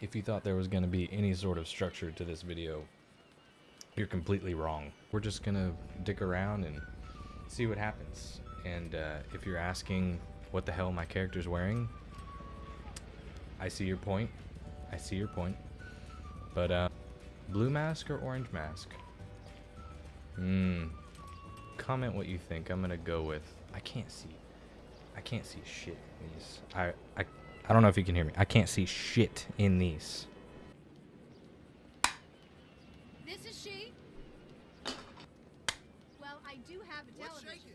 if you thought there was going to be any sort of structure to this video, you're completely wrong. We're just going to dick around and see what happens. And if you're asking what the hell my character's wearing, I see your point. I see your point. But blue mask or orange mask? Comment what you think. I'm gonna go with, I can't see shit in these. I don't know if you can hear me. I can't see shit in these. This is she. Well, I do have a television.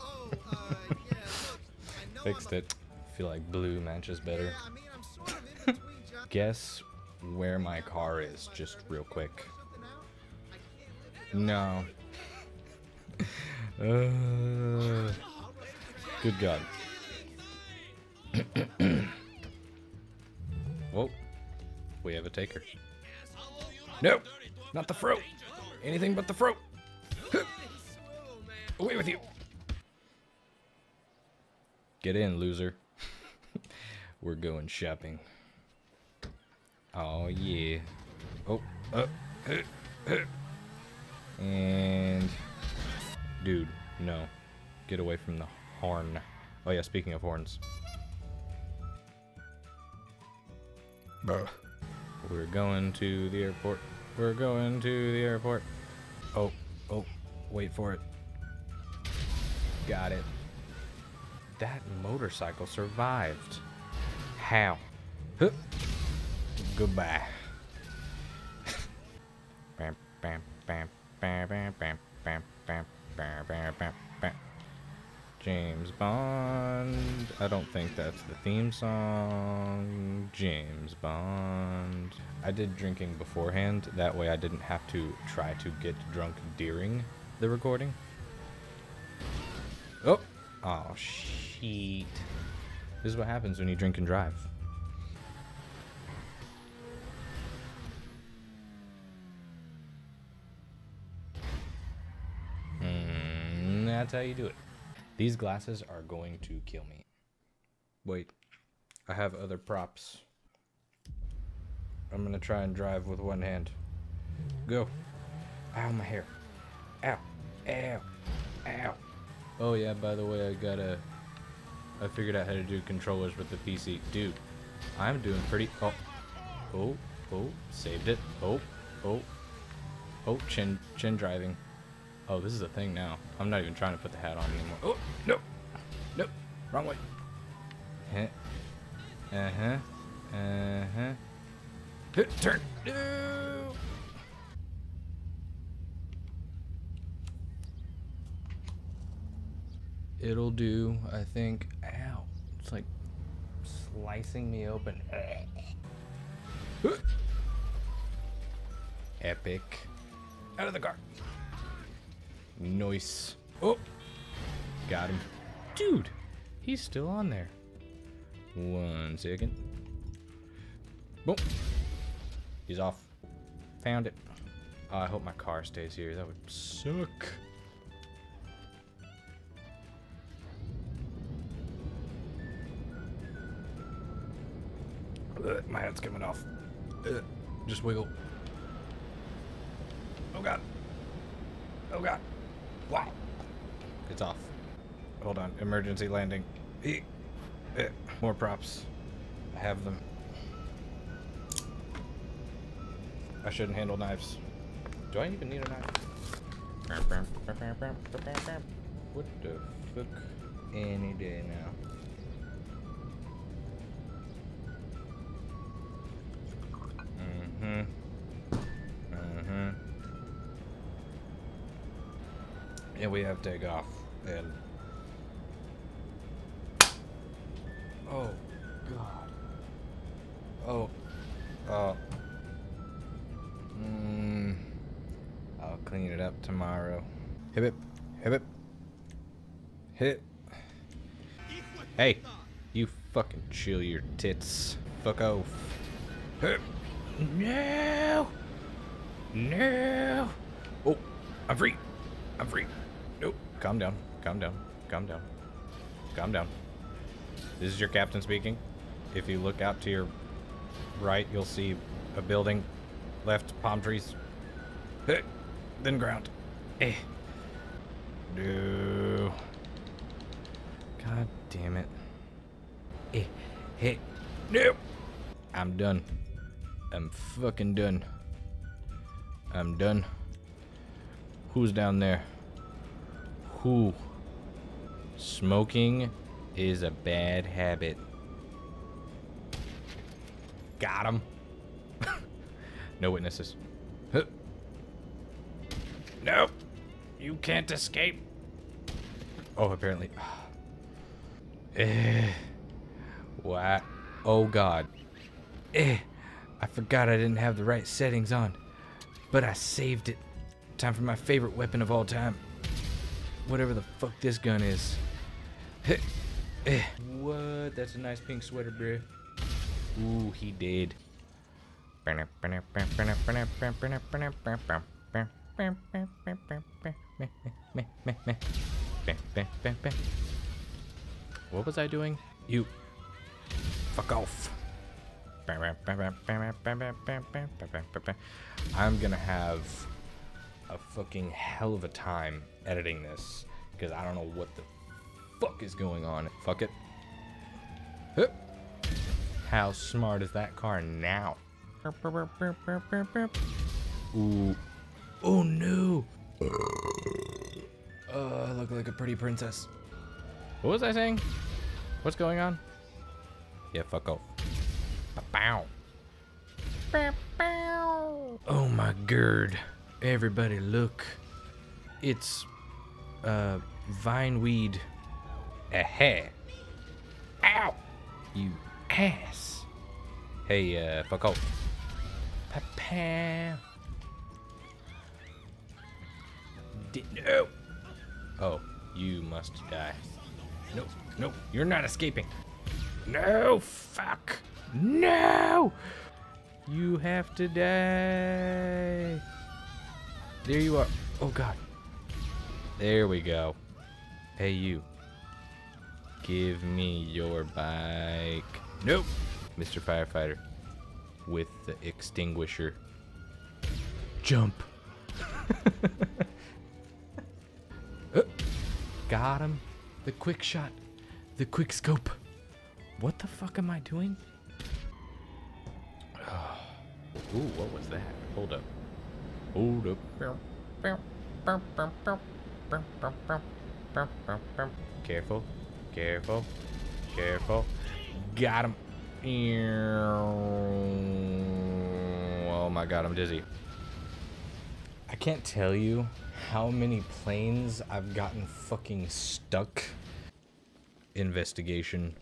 Oh, yeah, look, I know. Fixed it. I feel like blue matches better. Yeah, I mean, I'm sort of in between. Guess where my car is, just real quick. No. Good God. Whoa. We have a taker. No! Not the throat! Anything but the throat! Away with you! Get in, loser. We're going shopping. Oh yeah. Oh, and dude, no. Get away from the horn. Oh yeah, speaking of horns. Bruh. We're going to the airport. We're going to the airport. Oh, oh, wait for it. Got it. That motorcycle survived. How? Huh. Goodbye. Bam, bam, bam, bam, bam, bam, bam, bam, bam, bam, bam, bam. James Bond. I don't think that's the theme song. James Bond. I did drinking beforehand. That way I didn't have to try to get drunk during the recording. Oh. Oh, shit. This is what happens when you drink and drive. That's how you do it. These glasses are going to kill me. Wait, I have other props. I'm gonna try and drive with one hand. Go. Ow, my hair. Ow, ow, ow. Oh yeah, by the way, I figured out how to do controllers with the PC. Dude, I'm doing pretty. Oh, oh, oh, saved it. Oh, oh, oh, chin driving. Oh, this is a thing now. I'm not even trying to put the hat on anymore. Oh, no. Nope. Wrong way. Uh-huh. Uh-huh. Turn. No. It'll do, I think. Ow. It's like slicing me open. Epic. Out of the car. Nice. Oh, got him. Dude, he's still on there. 1 second. Boom. He's off. Found it. Oh, I hope my car stays here. That would suck. Ugh, my hat's coming off. Ugh, just wiggle. Oh, God. Oh, God. Wow. It's off. Hold on. Emergency landing. More props. I have them. I shouldn't handle knives. Do I even need a knife? What the fuck? Any day now. Mm-hmm. And we have takeoff, and oh God, oh, I'll clean it up tomorrow. Hip it, hip it, hip. Hey, you fucking chill your tits. Fuck off. Hip. No, no. Oh, I'm free. I'm free. Nope. Calm down. Calm down. Calm down. Calm down. This is your captain speaking. If you look out to your right, you'll see a building. Left, palm trees. Then ground. Eh. Do. God damn it. Eh. Hey. Nope. I'm done. I'm fucking done. I'm done. Who's down there? Who? Smoking is a bad habit. Got him. No witnesses. Huh. Nope. You can't escape. Oh, apparently. What? Oh, God. I forgot I didn't have the right settings on, but I saved it. Time for my favorite weapon of all time. Whatever the fuck this gun is. What? That's a nice pink sweater, bruh. Ooh, he did. What was I doing? You. Fuck off. I'm gonna have a fucking hell of a time editing this because I don't know what the fuck is going on. Fuck it. How smart is that car now? Ooh. Oh no. Oh, I look like a pretty princess. What was I saying? What's going on? Yeah, fuck off. Bow. Oh my god. Everybody look. It's vine weed. Aha. Ow. You ass. Hey, fuck off. Papa. No. Oh, you must die. No, no, you're not escaping. No, fuck. No! You have to die. There you are. Oh, God. There we go. Hey, you. Give me your bike. Nope. Mr. Firefighter with the extinguisher. Jump. Got him. The quick shot. The quick scope. What the fuck am I doing? Ooh, what was that? Hold up. Hold up. Careful. Careful. Careful. Got him. Oh my god, I'm dizzy. I can't tell you how many planes I've gotten fucking stuck. Investigation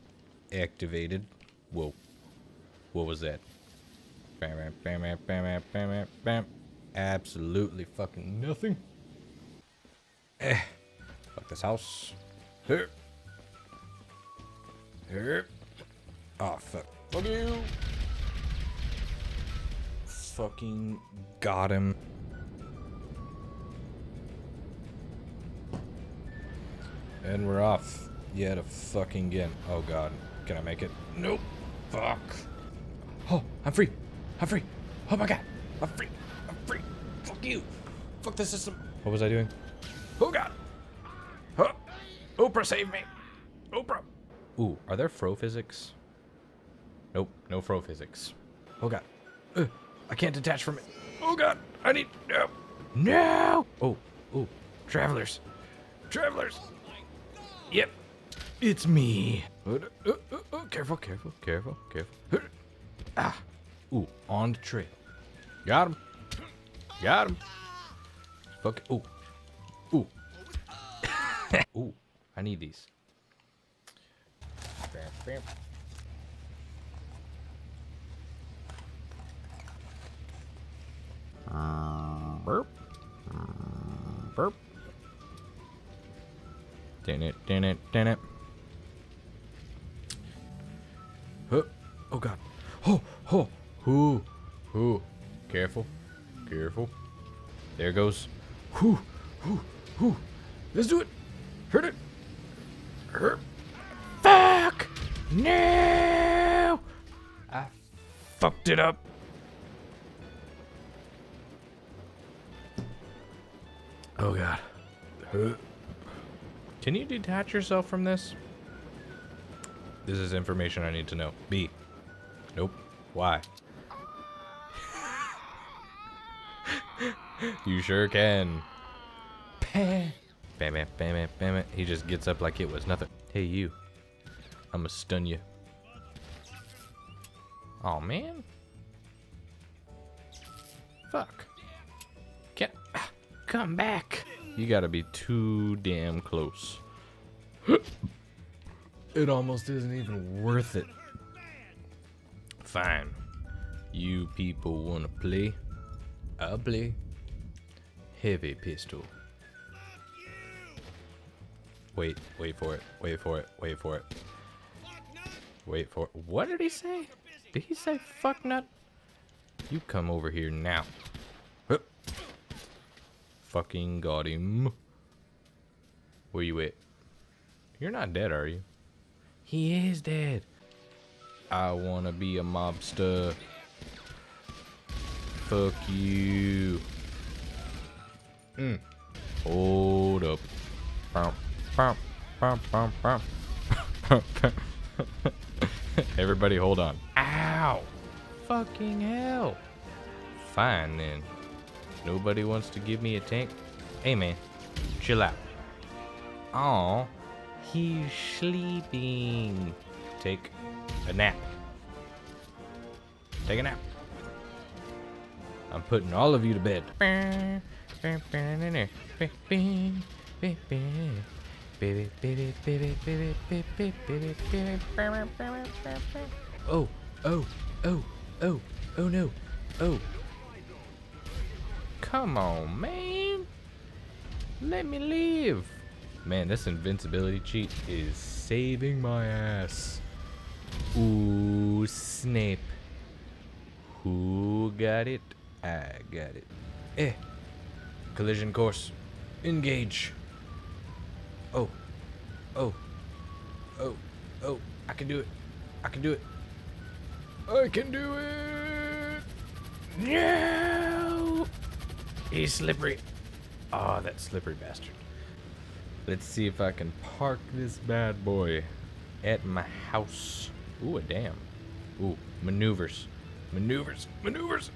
activated. Whoa. What was that? Bam, bam, bam, bam, bam, bam. Absolutely fucking nothing. Fuck this house. Oh, fuck. Fuck you. Fucking got him. And we're off. Yet a fucking game. Oh, God. Can I make it? Nope. Fuck. Oh, I'm free. I'm free. Oh my god. I'm free. I'm free. Fuck you. Fuck the system. What was I doing? Oh god. Huh. Oprah saved me. Oprah. Ooh, are there fro physics? Nope. No fro physics. Oh god. I can't detach from it. Oh god. I need. No. No. Oh. Oh. Travelers. Travelers. Yep. It's me. Careful. Careful. Careful. Careful. Ah. Ooh, on the trail. Got him. Got him. Fuck it. Ooh. Ooh. Ooh. I need these. Burp. Burp. Din it, din it, din it. Oh, God. Oh, oh. Ooh, ooh, careful, careful. There goes. Ooh, ooh, ooh. Let's do it. Hurt it. Hurt. Fuck! No! I fucked it up. Oh god. Can you detach yourself from this? This is information I need to know. B. Nope. Why? You sure can. Bam, bam, bam, bam, bam. He just gets up like it was nothing. Hey, you. I'm gonna stun you. Oh man. Fuck. Get. Come back. You gotta be too damn close. It almost isn't even worth it. Fine. You people wanna play? I'll play. Heavy pistol. Wait, wait for it. Wait for it. Wait for it. Wait for it. What did he say? Did he say fuck nut? You come over here now. Fucking got him. Where you at? You're not dead, are you? He is dead. I wanna be a mobster. Fuck you. Hold up. Everybody hold on. Ow! Fucking hell. Fine then. Nobody wants to give me a tank. Hey man, chill out. Aw, he's sleeping. Take a nap. Take a nap. I'm putting all of you to bed. Oh, oh, oh, oh, oh no, oh. Come on, man. Let me live. Man, this invincibility cheat is saving my ass. Ooh, Snape. Who got it? I got it. Eh. Collision course. Engage. Oh. Oh. Oh. Oh. I can do it. I can do it. I can do it. No! He's slippery. Oh, that slippery bastard. Let's see if I can park this bad boy at my house. Ooh, a dam. Ooh, maneuvers. Maneuvers. Maneuvers.